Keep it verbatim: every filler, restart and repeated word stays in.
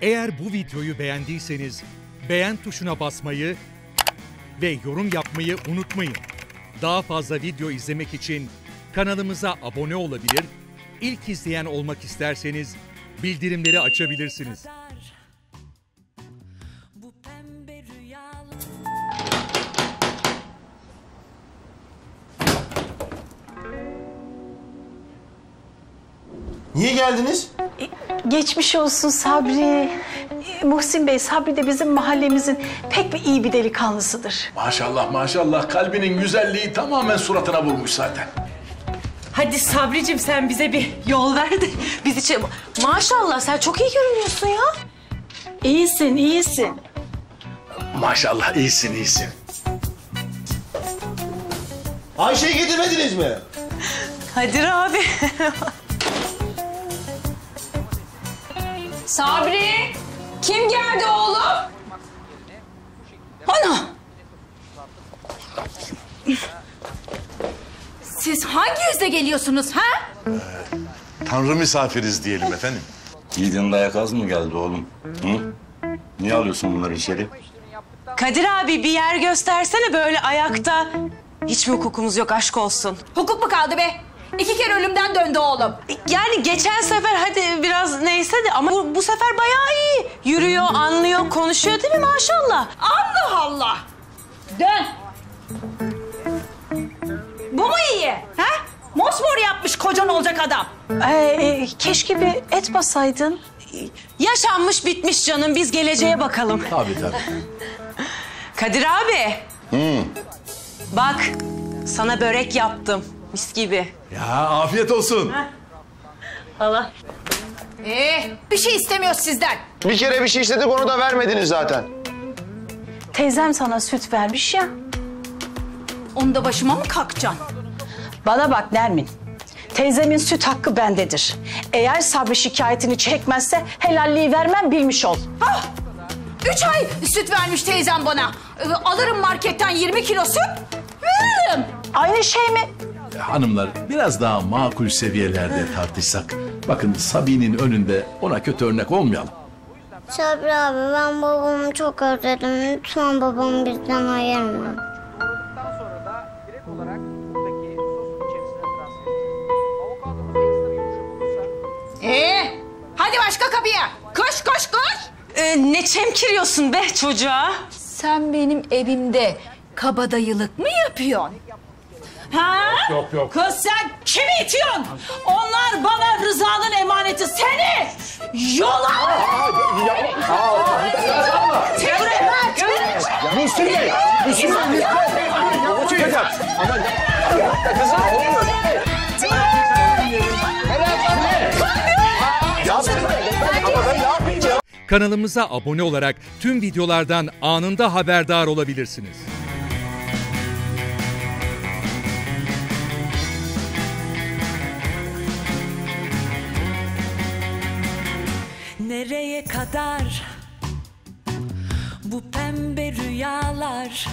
Eğer bu videoyu beğendiyseniz beğen tuşuna basmayı ve yorum yapmayı unutmayın. Daha fazla video izlemek için kanalımıza abone olabilir, ilk izleyen olmak isterseniz bildirimleri açabilirsiniz. Niye geldiniz? Geçmiş olsun Sabri. Muhsin Bey, Sabri de bizim mahallemizin pek bir iyi bir delikanlısıdır. Maşallah maşallah, kalbinin güzelliği tamamen suratına vurmuş zaten. Hadi Sabricim, sen bize bir yol ver de biz içe... Maşallah, sen çok iyi görünüyorsun ya. İyisin, iyisin. Maşallah, iyisin, iyisin. Ayşe'yi getirmediniz mi? Kadir abi. Sabri, kim geldi oğlum? Ana! Siz hangi yüzle geliyorsunuz ha? Ee, tanrı misafiriz diyelim efendim. Yiğidin dayak az mı geldi oğlum? Hı? Niye alıyorsun bunları içeri? Kadir abi, bir yer göstersene böyle ayakta. Hiç mi hukukumuz yok aşk olsun? Hukuk mu kaldı be? İki kere ölümden döndü oğlum. Yani geçen sefer hadi biraz neyse de ama bu, bu sefer bayağı iyi. Yürüyor, anlıyor, konuşuyor değil mi maşallah? Allah Allah! Dön! Bu mu iyi? Ha? Mosmor yapmış kocan olacak adam. Ee, keşke bir et basaydın. Yaşanmış bitmiş canım, biz geleceğe bakalım. Tabii tabii. Kadir abi. Hmm. Bak, sana börek yaptım. Mis gibi. Ya afiyet olsun. Ha. Allah. Ee, bir şey istemiyoruz sizden. Bir kere bir şey istedik, onu da vermediniz zaten. Teyzem sana süt vermiş ya. Onu da başıma mı kalkacaksın? Bana bak Nermin. Teyzemin süt hakkı bendedir. Eğer Sabri şikayetini çekmezse helalliği vermem, bilmiş ol. Ha! Üç ay süt vermiş teyzem bana. Alırım marketten yirmi kilo süt, veririm. Aynı şey mi? Hanımlar, biraz daha makul seviyelerde tartışsak. Bakın, Sabi'nin önünde ona kötü örnek olmayalım. Sabri abi, ben babamı çok özledim. Lütfen babamı bizden ayırma. Daha sonra da direkt olarak buradaki sosun içerisine transfer edeceğiz. Avokadonuz ekstra yumuşak olursa... Ee, hadi başka kapıya. Koş, koş, koş. Ee, ne çemkiriyorsun be çocuğa? Sen benim evimde kabadayılık mı yapıyorsun? Ha? Yok, yok. Kız sen kimi itiyorsun? Onlar bana Rıza'nın emaneti, seni yola! Muhsin Bey! Muhsin Bey! Kanalımıza abone olarak tüm videolardan anında haberdar olabilirsiniz. Nereye kadar bu pembe rüyalar?